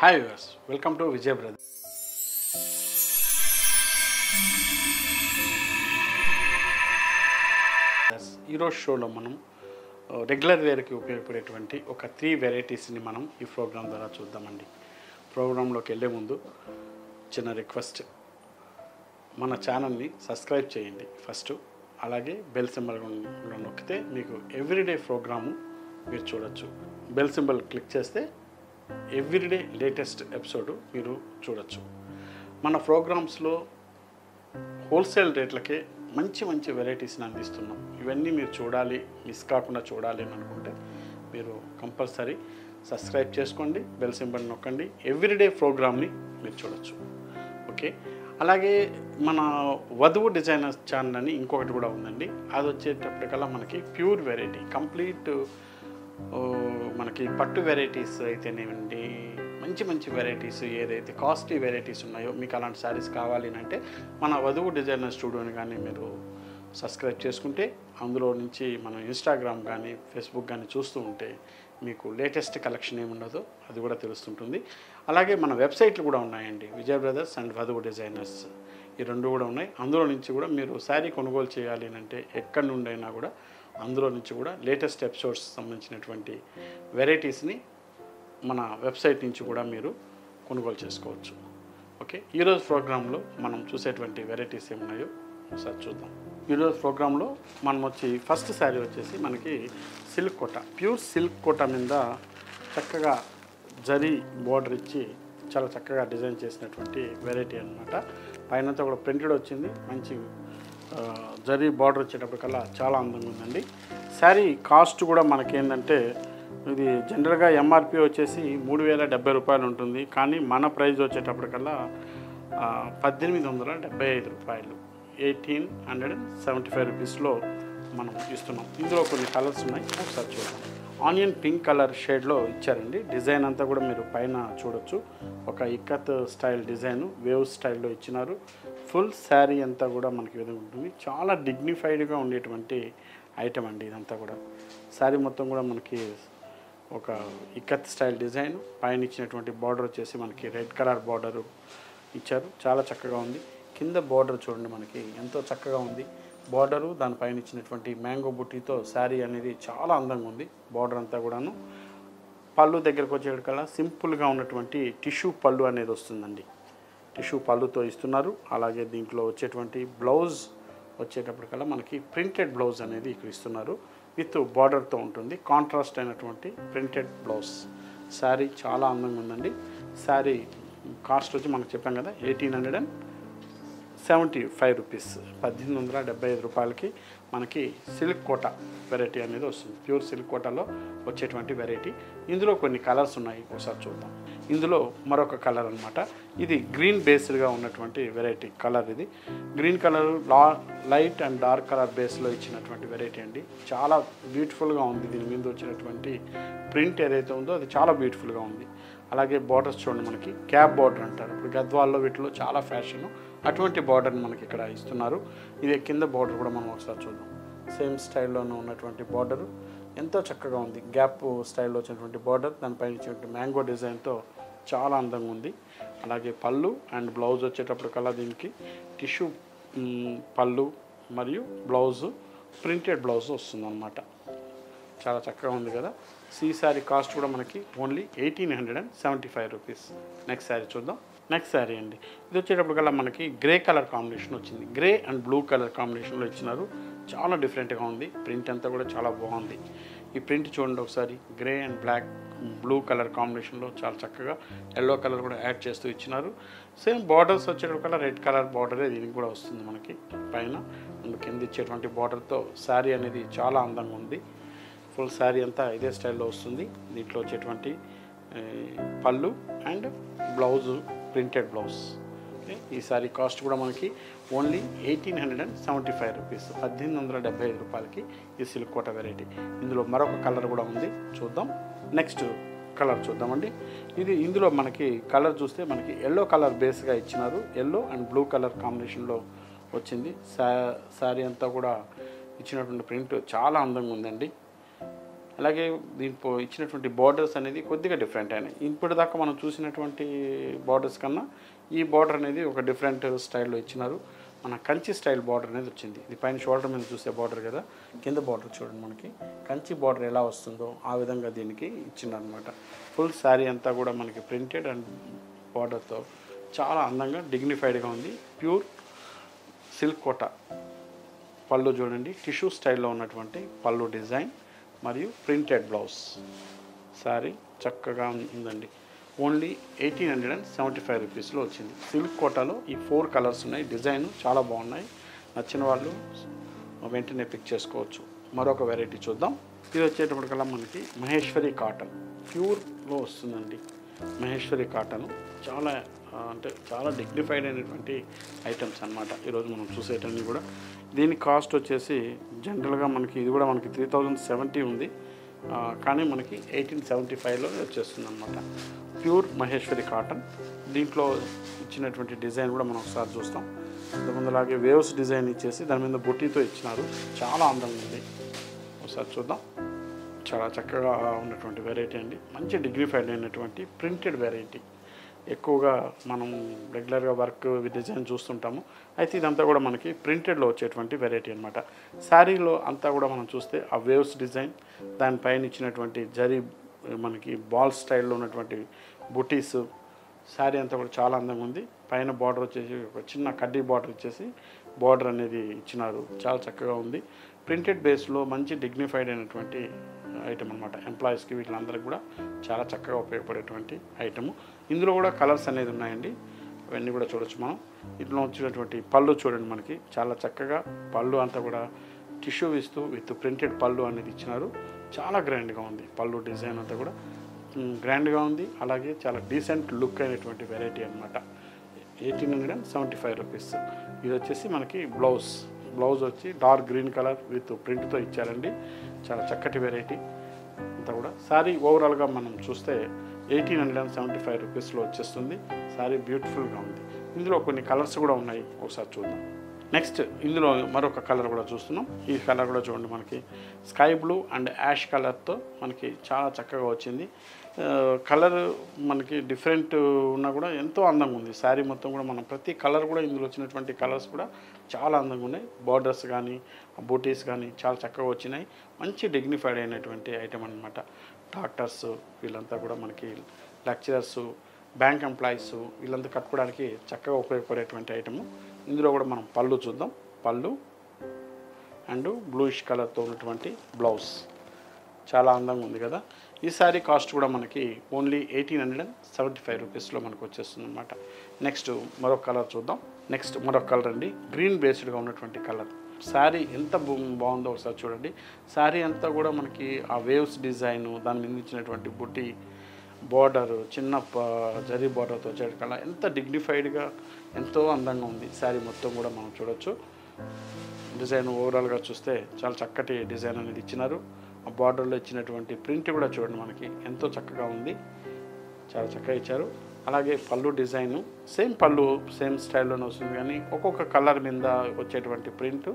Hi viewers, welcome to Vijay Brothers. Eero show lo manam regular wear ki upayogapadetuvanti oka 3 varieties ni manam ee program dwara chuddamandi. Program loki elle mundu chinna request, mana channel ni subscribe cheyandi first, alage bell symbol lo nokkite meeku everyday program meer chudochu. Bell symbol click chesthe everyday latest episode మీరు చూడొచ్చు. మన ప్రోగ్రామ్స్లో wholesale రేట్లకే మంచి మంచి వెరైటీస్ని అందిస్తున్నాం. ఇవన్నీ మీరు చూడాలి, మిస్ కాకుండా చూడాలి అని అనుకుంటే మీరు కంపల్సరీ సబ్స్క్రైబ్ చేసుకోండి, బెల్ సింబల్ నొక్కండి, ఎవ్రీడే ప్రోగ్రామ్ని మీరు చూడొచ్చు. ఓకే, అలాగే మన వధువు డిజైనర్స్ ఛానల్ అని ఇంకొకటి కూడా ఉందండి. అది వచ్చేటప్పటికల్లా మనకి ప్యూర్ వెరైటీ కంప్లీట్ మనకి పట్టు వెరైటీస్ అయితేనేమండి, మంచి మంచి వెరైటీస్ ఏదైతే కాస్ట్లీ వెరైటీస్ ఉన్నాయో మీకు అలాంటి శారీస్ కావాలి అంటే మన వధువు డిజైనర్ స్టూడియోని కానీ మీరు సబ్స్క్రైబ్ చేసుకుంటే అందులో నుంచి మనం ఇన్స్టాగ్రామ్ కానీ ఫేస్బుక్ కానీ చూస్తూ ఉంటే మీకు లేటెస్ట్ కలెక్షన్ ఏముండదో అది కూడా తెలుస్తుంటుంది. అలాగే మన వెబ్సైట్లు కూడా ఉన్నాయండి, Vijay brothers and Vadhuvu designers, ఈ రెండు కూడా ఉన్నాయి. అందులో నుంచి కూడా మీరు శారీ కొనుగోలు చేయాలి అంటే ఎక్కడి నుండి అయినా కూడా అందులో నుంచి కూడా లేటెస్ట్ ఎపిసోడ్స్ సంబంధించినటువంటి వెరైటీస్ని మన వెబ్సైట్ నుంచి కూడా మీరు కొనుగోలు చేసుకోవచ్చు. ఓకే, ఈరోజు ప్రోగ్రాంలో మనం చూసేటువంటి వెరైటీస్ ఏమున్నాయో ఒకసారి చూద్దాం. ఈరోజు ప్రోగ్రాంలో మనం వచ్చి ఫస్ట్ శారీ వచ్చేసి మనకి silk Kota, pure silk Kota మీద చక్కగా జరీ బోర్డర్ ఇచ్చి చాలా చక్కగా డిజైన్ చేసినటువంటి వెరైటీ అనమాట. పైనంతా కూడా ప్రింటెడ్ వచ్చింది, మంచి జరీ బార్డర్ వచ్చేటప్పటికల్లా చాలా అందంగా ఉందండి. శారీ కాస్ట్ కూడా మనకేంటంటే ఇది జనరల్గా ఎంఆర్పి వచ్చేసి 3070 రూపాయలు ఉంటుంది, కానీ మన ప్రైజ్ వచ్చేటప్పటికల్లా 1875 రూపాయలు, 1875 రూపీస్లో మనం ఇస్తున్నాం. ఇందులో కొన్ని కలర్స్ ఉన్నాయి, ఒకసారి చూద్దాం. ఆనియన్ పింక్ కలర్ షేడ్లో ఇచ్చారండి. డిజైన్ అంతా కూడా మీరు పైన చూడొచ్చు, ఒక ఇక్కత్ స్టైల్ డిజైన్ వేవ్ స్టైల్లో ఇచ్చినారు. ఫుల్ శారీ అంతా కూడా మనకి విధంగా ఉంటుంది, చాలా డిగ్నిఫైడ్గా ఉండేటువంటి ఐటమ్ అండి. ఇదంతా కూడా శారీ మొత్తం కూడా మనకి ఒక ఇక్కత్ స్టైల్ డిజైన్, పైన ఇచ్చినటువంటి బార్డర్ వచ్చేసి మనకి రెడ్ కలర్ బార్డరు ఇచ్చారు, చాలా చక్కగా ఉంది. కింద బార్డర్ చూడండి మనకి ఎంతో చక్కగా ఉంది, బార్డరు దానిపైన ఇచ్చినటువంటి మ్యాంగో బుట్టితో శారీ అనేది చాలా అందంగా ఉంది. బార్డర్ అంతా కూడాను పళ్ళు దగ్గరకు వచ్చేటికల్లా సింపుల్గా ఉన్నటువంటి టిష్యూ పళ్ళు అనేది వస్తుందండి, టిష్యూ పళ్ళుతో ఇస్తున్నారు. అలాగే దీంట్లో వచ్చేటువంటి బ్లౌజ్ వచ్చేటప్పటికల్లా మనకి ప్రింటెడ్ బ్లౌజ్ అనేది ఇక్కడ ఇస్తున్నారు, విత్ బార్డర్తో ఉంటుంది, కాంట్రాస్ట్ అయినటువంటి ప్రింటెడ్ బ్లౌజ్. శారీ చాలా అందంగా ఉందండి. శారీ కాస్ట్ వచ్చి మనకు చెప్పాం కదా 1875 రూపీస్, 1875 రూపాయలకి మనకి సిల్క్ కోట వెరైటీ అనేది వస్తుంది. ప్యూర్ సిల్క్ కోటలో వచ్చేటువంటి వెరైటీ. ఇందులో కొన్ని కలర్స్ ఉన్నాయి, ఒకసారి చూద్దాం. ఇందులో మరొక కలర్ అనమాట, ఇది గ్రీన్ బేస్డ్గా ఉన్నటువంటి వెరైటీ కలర్. ఇది green colour light and dark colour బేస్లో ఇచ్చినటువంటి వెరైటీ అండి. చాలా బ్యూటిఫుల్గా ఉంది, దీని మీద వచ్చినటువంటి ప్రింట్ ఏదైతే ఉందో అది చాలా బ్యూటిఫుల్గా ఉంది. అలాగే బార్డర్స్ చూడండి, మనకి క్యాప్ బార్డర్ అంటారు, ఇప్పుడు గద్వాల్లో వీటిలో చాలా ఫ్యాషను, అటువంటి బార్డర్ని మనకి ఇక్కడ ఇస్తున్నారు. ఇది కింద బార్డర్ కూడా మనం ఒకసారి చూద్దాం. సేమ్ స్టైల్లోనూ ఉన్నటువంటి బార్డరు ఎంతో చక్కగా ఉంది, గ్యాప్ స్టైల్లో వచ్చినటువంటి బార్డర్, దానిపైన ఇచ్చినటువంటి మ్యాంగో డిజైన్తో చాలా అందంగా ఉంది. అలాగే పళ్ళు అండ్ బ్లౌజ్ వచ్చేటప్పటికల్లా దీనికి టిష్యూ పళ్ళు మరియు బ్లౌజు ప్రింటెడ్ బ్లౌజ్ వస్తుందన్నమాట, చాలా చక్కగా ఉంది కదా. ఈ శారీ కాస్ట్ కూడా మనకి ఓన్లీ 1875 రూపీస్. నెక్స్ట్ శారీ చూద్దాం. నెక్స్ట్ శారీ అండి, ఇది వచ్చేటప్పటికల్లా మనకి గ్రే కలర్ కాంబినేషన్ వచ్చింది, గ్రే అండ్ బ్లూ కలర్ కాంబినేషన్లో ఇచ్చినారు, చాలా డిఫరెంట్గా ఉంది. ప్రింట్ అంతా కూడా చాలా బాగుంది, ఈ ప్రింట్ చూడండి ఒకసారి, grey and black blue colour కాంబినేషన్లో చాలా చక్కగా ఎల్లో కలర్ కూడా యాడ్ చేస్తూ ఇచ్చినారు. సేమ్ బార్డర్స్ వచ్చేటప్పటికల్లా రెడ్ కలర్ బార్డరే దీనికి కూడా వస్తుంది మనకి, పైన కింద ఇచ్చేటువంటి బార్డర్తో శారీ అనేది చాలా అందంగా ఉంది. ఫుల్ శారీ అంతా ఇదే స్టైల్లో వస్తుంది, దీంట్లో వచ్చేటువంటి pallu and blouse printed blouse. ఈ సారీ కాస్ట్ కూడా మనకి ఓన్లీ 1875 రూపీస్, 1875 రూపాయలకి ఈ సిల్క్ కోట వెరైటీ. ఇందులో మరొక కలర్ కూడా ఉంది, చూద్దాం. నెక్స్ట్ కలర్ చూద్దామండి. ఇది ఇందులో మనకి కలర్ చూస్తే మనకి ఎల్లో కలర్ బేస్గా ఇచ్చినారు, ఎల్లో అండ్ బ్లూ కలర్ కాంబినేషన్లో వచ్చింది. శారీ అంతా కూడా ఇచ్చినటువంటి ప్రింట్ చాలా అందంగా ఉందండి. అలాగే దీంట్లో ఇచ్చినటువంటి బోర్డర్స్ అనేది కొద్దిగా డిఫరెంట్ అయినాయి. ఇప్పుడు దాకా మనం చూసినటువంటి బోర్డర్స్ కన్నా ఈ బోర్డర్ అనేది ఒక డిఫరెంట్ స్టైల్లో ఇచ్చినారు. మన కంచి స్టైల్ బార్డర్ అనేది వచ్చింది. ఇది పైన షోల్డర్ మీద చూసే బార్డర్ కదా, కింద బార్డర్ చూడండి మనకి కంచి బార్డర్ ఎలా వస్తుందో ఆ విధంగా దీనికి ఇచ్చిందనమాట. ఫుల్ శారీ అంతా కూడా మనకి ప్రింటెడ్ అండ్ బార్డర్తో చాలా అందంగా డిగ్నిఫైడ్గా ఉంది. ప్యూర్ సిల్క్ కోట పళ్ళు చూడండి, టిష్యూ స్టైల్లో ఉన్నటువంటి పళ్ళు డిజైన్ మరియు ప్రింటెడ్ బ్లౌజ్. శారీ చక్కగా ఉందండి. ఓన్లీ 1875 రూపీస్లో వచ్చింది. సిల్క్ కోటాలో ఈ 4 కలర్స్ ఉన్నాయి. డిజైన్ చాలా బాగున్నాయి. నచ్చిన వాళ్ళు వెంటనే పిక్ చేసుకోవచ్చు. మరొక వెరైటీ చూద్దాం. ఇది వచ్చేటప్పటికల్లా మనకి మహేశ్వరి కాటన్ ప్యూర్లో వస్తుందండి. మహేశ్వరి కాటన్ చాలా అంటే చాలా డిగ్నిఫైడ్ అయినటువంటి ఐటమ్స్ అనమాట ఈరోజు మనం చూసేటన్నీ కూడా. దీని కాస్ట్ వచ్చేసి జనరల్గా మనకి ఇది కూడా మనకి 3070 ఉంది, కానీ మనకి 1875లో వచ్చేస్తుంది అనమాట. Pure Maheshwari cotton. దీంట్లో ఇచ్చినటువంటి డిజైన్ కూడా మనం ఒకసారి చూస్తాం. ఇంతకుముందులాగే వేవ్స్ డిజైన్ ఇచ్చేసి దాని మీద బుట్టితో ఇచ్చినారు. చాలా అందంగా ఉంది. ఒకసారి చూద్దాం. చాలా చక్కగా ఉన్నటువంటి వెరైటీ అండి. మంచి డిగ్నిఫైడ్ అయినటువంటి ప్రింటెడ్ వెరైటీ. ఎక్కువగా మనం రెగ్యులర్గా వర్క్ డిజైన్ చూస్తుంటాము. అయితే ఇదంతా కూడా మనకి ప్రింటెడ్లో వచ్చేటువంటి వెరైటీ అనమాట. శారీలో అంతా కూడా మనం చూస్తే ఆ వేవ్స్ డిజైన్, దానిపైన ఇచ్చినటువంటి జరీ మనకి బాల్ స్టైల్లో ఉన్నటువంటి బుటీస్, శారీ అంతా కూడా చాలా అందంగా ఉంది. పైన బార్డర్ వచ్చేసి ఒక చిన్న కడ్డీ బార్డర్ ఇచ్చేసి బార్డర్ అనేది ఇచ్చినారు. చాలా చక్కగా ఉంది. ప్రింటెడ్ బేస్లో మంచి డిగ్నిఫైడ్ అయినటువంటి ఐటమ్ అనమాట. ఎంప్లాయీస్కి వీటిలందరికీ కూడా చాలా చక్కగా ఉపయోగపడేటువంటి ఐటము. ఇందులో కూడా కలర్స్ అనేది ఉన్నాయండి. అవన్నీ కూడా చూడొచ్చు మనం. ఇందులో వచ్చినటువంటి పళ్ళు చూడండి మనకి చాలా చక్కగా పళ్ళు అంతా కూడా టిష్యూ ఇస్తూ విత్ ప్రింటెడ్ పళ్ళు అనేది ఇచ్చినారు. చాలా గ్రాండ్గా ఉంది. పళ్ళు డిజైన్ అంతా కూడా గ్రాండ్గా ఉంది. అలాగే చాలా డీసెంట్ లుక్ అయినటువంటి వెరైటీ అనమాట. 1875 రూపీస్. ఇది వచ్చేసి మనకి బ్లౌజ్. బ్లౌజ్ వచ్చి డార్క్ గ్రీన్ కలర్ విత్ ప్రింట్తో ఇచ్చారండి. చాలా చక్కటి వెరైటీ అంతా కూడా. శారీ ఓవరాల్గా మనం చూస్తే 1875 రూపీస్లో వచ్చేస్తుంది. శారీ బ్యూటిఫుల్గా ఉంది. ఇందులో కొన్ని కలర్స్ కూడా ఉన్నాయి. ఒకసారి చూద్దాం. నెక్స్ట్ ఇందులో మరొక కలర్ కూడా చూస్తున్నాం. ఈ కలర్ కూడా చూడండి మనకి స్కై బ్లూ అండ్ యాష్ కలర్తో మనకి చాలా చక్కగా వచ్చింది. కలర్ మనకి డిఫరెంట్ ఉన్నా కూడా ఎంతో అందంగా ఉంది. శారీ మొత్తం కూడా మనం ప్రతి కలర్ కూడా ఇందులో వచ్చినటువంటి కలర్స్ కూడా చాలా అందంగా ఉన్నాయి. బార్డర్స్ కానీ బూటీస్ కానీ చాలా చక్కగా వచ్చినాయి. మంచి డిగ్నిఫైడ్ అయినటువంటి ఐటమ్ అనమాట. డాక్టర్స్ వీళ్ళంతా కూడా మనకి లెక్చరర్స్, బ్యాంక్ ఎంప్లాయీస్ వీళ్ళంతా కట్టుకోవడానికి చక్కగా ఉపయోగపడేటువంటి ఐటము. ఇందులో కూడా మనం పళ్ళు చూద్దాం. పళ్ళు అండ్ బ్లూయిష్ కలర్తో ఉన్నటువంటి బ్లౌజ్ చాలా అందంగా ఉంది కదా. ఈ శారీ కాస్ట్ కూడా మనకి ఓన్లీ 1875 రూపీస్లో మనకు వచ్చేస్తుంది అనమాట. నెక్స్ట్ మరొక కలర్ చూద్దాం. నెక్స్ట్ మరొక కలర్ అండి. గ్రీన్ బేస్డ్గా ఉన్నటువంటి కలర్. శారీ ఎంత బాగుందో ఒకసారి చూడండి. శారీ అంతా కూడా మనకి ఆ వేవ్స్ డిజైను, దాని మీద ఇచ్చినటువంటి బుట్టి బార్డర్, చిన్న జరీ బార్డర్తో చేయడం ఎంత డిగ్నిఫైడ్గా ఎంతో అందంగా ఉంది. శారీ మొత్తం కూడా మనం చూడవచ్చు. డిజైన్ ఓవరాల్గా చూస్తే చాలా చక్కటి డిజైన్ అనేది ఇచ్చినారు. ఆ బార్డర్లో ఇచ్చినటువంటి ప్రింట్ కూడా చూడండి మనకి ఎంతో చక్కగా ఉంది. చాలా చక్కగా ఇచ్చారు. అలాగే పళ్ళు డిజైను సేమ్ పళ్ళు సేమ్ స్టైల్లోనే వస్తుంది, కానీ ఒక్కొక్క కలర్ మీద వచ్చేటువంటి ప్రింట్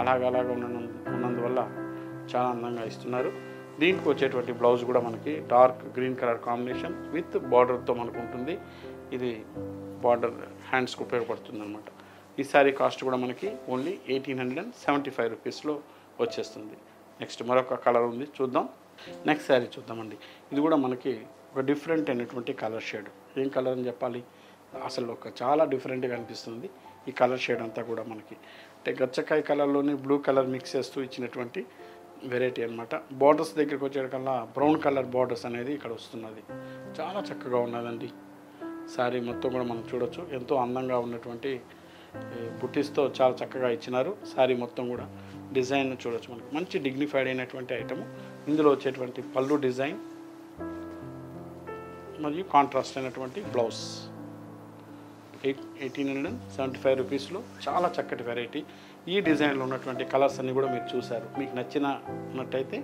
అలాగలాగా ఉన్నందువల్ల చాలా అందంగా ఇస్తున్నారు. దీనికి వచ్చేటువంటి బ్లౌజ్ కూడా మనకి dark green colour combination with బార్డర్తో మనకు ఉంటుంది. ఇది బార్డర్ హ్యాండ్స్కి ఉపయోగపడుతుంది అనమాట. ఈ శారీ కాస్ట్ కూడా మనకి ఓన్లీ 1875 రూపీస్లో వచ్చేస్తుంది. నెక్స్ట్ మరొక కలర్ ఉంది, చూద్దాం. నెక్స్ట్ శారీ చూద్దామండి. ఇది కూడా మనకి ఒక డిఫరెంట్ అయినటువంటి కలర్ షేడ్. ఏం కలర్ అని చెప్పాలి, అసలు ఒక చాలా డిఫరెంట్గా అనిపిస్తుంది ఈ కలర్ షేడ్ అంతా కూడా మనకి. అంటే గచ్చకాయ కలర్లోని బ్లూ కలర్ మిక్స్ చేస్తూ ఇచ్చినటువంటి వెరైటీ అనమాట. బార్డర్స్ దగ్గరికి వచ్చేటకల్లా బ్రౌన్ కలర్ బార్డర్స్ అనేది ఇక్కడ వస్తున్నది. చాలా చక్కగా ఉన్నదండి. శారీ మొత్తం కూడా మనం చూడొచ్చు. ఎంతో అందంగా ఉన్నటువంటి బుట్టిస్తో చాలా చక్కగా ఇచ్చినారు. శారీ మొత్తం కూడా డిజైన్ చూడొచ్చు మనకి. మంచి డిగ్నిఫైడ్ అయినటువంటి ఐటము. ఇందులో వచ్చేటువంటి పళ్ళు డిజైన్ మరియు కాంట్రాస్ట్ అయినటువంటి బ్లౌజ్. 1875 రూపీస్లో చాలా చక్కటి వెరైటీ. ఈ డిజైన్లో ఉన్నటువంటి కలర్స్ అన్నీ కూడా మీరు చూశారు. మీకు నచ్చినట్టయితే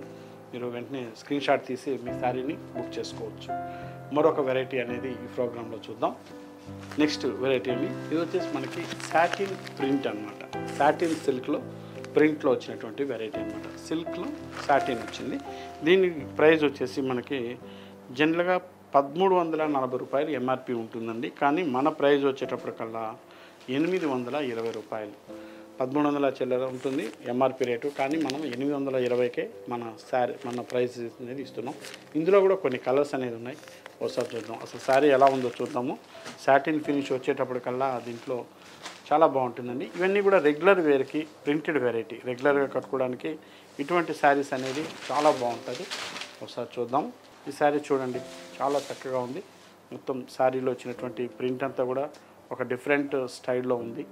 మీరు వెంటనే స్క్రీన్ షాట్ తీసి మీ శారీని బుక్ చేసుకోవచ్చు. మరొక వెరైటీ అనేది ఈ ప్రోగ్రాంలో చూద్దాం. నెక్స్ట్ వెరైటీ అండి. ఇది వచ్చేసి మనకి శాటిన్ ప్రింట్ అనమాట. శాటిన్ సిల్క్లో print lo vachinatuvanti variety anamata silk lo satin vachindi deen price vachesi manaki general ga 1340 రూపాయలు MRP ఉంటుందండి కానీ మన ప్రైస్ వచ్చేటప్పటికల్లా 820 రూపాయలు 1300 చిల్లర ఉంటుంది MRP రేటు కానీ మనం 820 కే మన ప్రైస్ అనేది ఇస్తున్నాం ఇందులో కూడా కొన్ని కలర్స్ అనేది ఉన్నాయి ఒకసారి చూద్దాం అసలు సారీ ఎలా ఉందో చూద్దాము సాటిన్ ఫినిష్ వచ్చేటప్పటికల్లా దీంట్లో చాలా బాగుంటుందండి ఇవన్నీ కూడా రెగ్యులర్ వేర్ కి ప్రింటెడ్ వెరైటీ రెగ్యులర్ గా కట్టుకోవడానికి ఇటువంటి సారీస్ అనేది చాలా బాగుంటది ఒకసారి చూద్దాం ఈ సారీ చూడండి చాలా చక్కగా ఉంది మొత్తం సారీలో వచ్చినటువంటి ప్రింట్ అంతా కూడా ఒక డిఫరెంట్ స్టైల్ లో ఉంది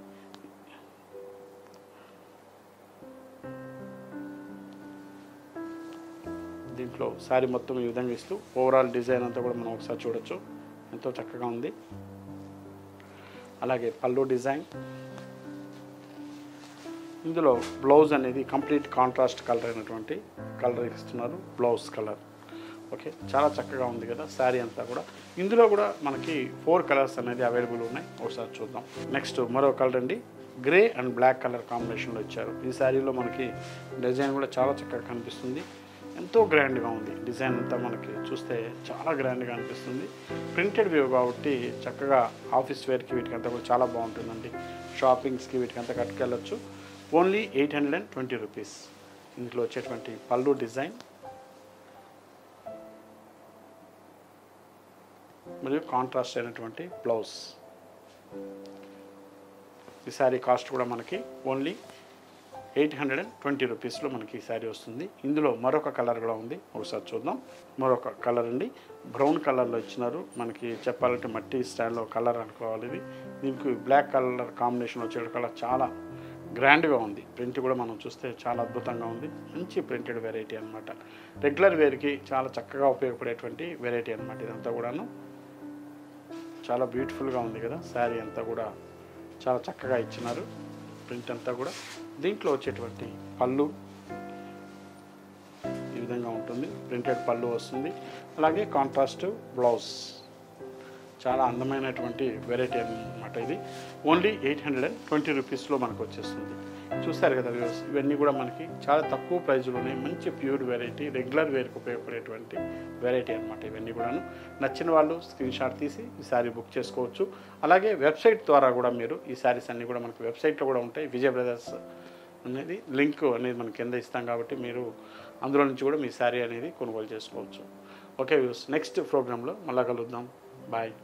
దీంట్లో సారీ మొత్తం ఈ విధంగా ఇస్తూ ఓవరాల్ డిజైన్ అంతా కూడా మనం ఒకసారి చూడొచ్చు ఎంతో చక్కగా ఉంది అలాగే పల్లు డిజైన్ ఇందులో బ్లౌజ్ అనేది కంప్లీట్ కాంట్రాస్ట్ కలర్ అయినటువంటి కలర్ ఇస్తున్నారు బ్లౌజ్ కలర్ ఓకే చాలా చక్కగా ఉంది కదా సారీ అంతా కూడా ఇందులో కూడా మనకి 4 కలర్స్ అనేది అవైలబుల్ ఉన్నాయి ఒకసారి చూద్దాం నెక్స్ట్ మరో కలర్ అండి grey and black colour combination లో ఇచ్చారు ఈ సారీలో మనకి డిజైన్ కూడా చాలా చక్కగా కనిపిస్తుంది ఎంతో గ్రాండ్ గా ఉంది డిజైన్ అంతా మనకి చూస్తే చాలా గ్రాండ్ గా అనిపిస్తుంది ప్రింటెడ్ వ్యూ కాబట్టి చక్కగా ఆఫీస్ వేర్ కి వీటికంతా కూడా చాలా బాగుంటుందండి షాపింగ్స్ కి వీటికంతా కట్టుకెళ్ళొచ్చు ఓన్లీ 820 రూపీస్ ఇందులో వచ్చేటువంటి పళ్ళు డిజైన్ మరియు కాంట్రాస్ట్ అయినటువంటి బ్లౌజ్ ఈ సారీ కాస్ట్ కూడా మనకి ఓన్లీ 820 రూపీస్లో మనకి ఈ సారీ వస్తుంది ఇందులో మరొక కలర్ కూడా ఉంది ఒకసారి చూద్దాం మరొక కలర్ అండి బ్రౌన్ కలర్లో ఇచ్చినారు మనకి చెప్పాలంటే మట్టి స్టైల్లో కలర్ అనుకోవాలి ఇది దీనికి బ్లాక్ కలర్ కాంబినేషన్ వచ్చే కలర్ చాలా గ్రాండ్గా ఉంది ప్రింట్ కూడా మనం చూస్తే చాలా అద్భుతంగా ఉంది మంచి ప్రింటెడ్ వెరైటీ అనమాట రెగ్యులర్ వేర్కి చాలా చక్కగా ఉపయోగపడేటువంటి వెరైటీ అనమాట ఇదంతా కూడాను చాలా బ్యూటిఫుల్గా ఉంది కదా శారీ అంతా కూడా చాలా చక్కగా ఇచ్చినారు ప్రింట్ అంతా కూడా దీంట్లో వచ్చేటువంటి పళ్ళు ఈ విధంగా ఉంటుంది ప్రింటెడ్ పళ్ళు వస్తుంది అలాగే కాంట్రాస్ట్ బ్లౌజ్ చాలా అందమైనటువంటి వెరైటీ అనమాట ఇది ఓన్లీ 820 రూపీస్లో మనకు వచ్చేస్తుంది చూసారు కదా వ్యూస్ ఇవన్నీ కూడా మనకి చాలా తక్కువ ప్రైజ్లోనే మంచి ప్యూర్ వెరైటీ రెగ్యులర్ వేర్కి ఉపయోగపడేటువంటి వెరైటీ అనమాట ఇవన్నీ కూడాను నచ్చిన వాళ్ళు స్క్రీన్ షాట్ తీసి ఈ సారీ బుక్ చేసుకోవచ్చు అలాగే వెబ్సైట్ ద్వారా కూడా మీరు ఈ సారీస్ అన్నీ కూడా మనకి వెబ్సైట్లో కూడా ఉంటాయి విజయ్ బ్రదర్స్ అనేది లింక్ అనేది మనం కింద ఇస్తాం కాబట్టి మీరు అందులో నుంచి కూడా మీ సారీ అనేది కొనుగోలు చేసుకోవచ్చు ఓకే వ్యూస్ నెక్స్ట్ ప్రోగ్రాంలో మళ్ళీ కలుద్దాం బాయ్